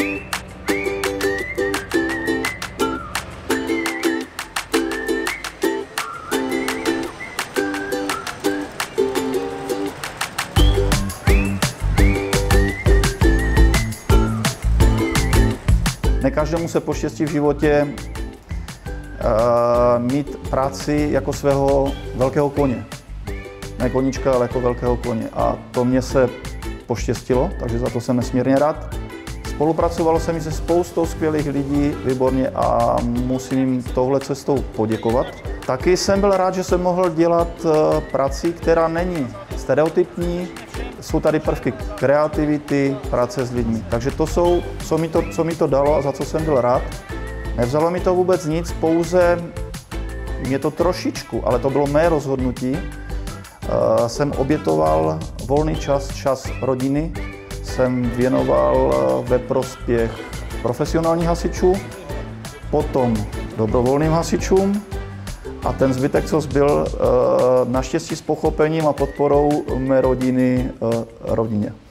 Ne každému se poštěstí v životě mít práci jako svého velkého koně. Ne koníčka, ale jako velkého koně. A to mě se poštěstilo, takže za to jsem nesmírně rád. Spolupracovalo se mi se spoustou skvělých lidí, výborně, a musím jim touhle cestou poděkovat. Taky jsem byl rád, že jsem mohl dělat práci, která není stereotypní. Jsou tady prvky kreativity, práce s lidmi. Takže to jsou, co mi to dalo a za co jsem byl rád. Nevzalo mi to vůbec nic, pouze mě to trošičku, ale to bylo mé rozhodnutí, jsem obětoval volný čas rodiny, jsem věnoval ve prospěch profesionálních hasičů, potom dobrovolným hasičům a ten zbytek, co zbyl, naštěstí s pochopením a podporou mé rodiny rodině.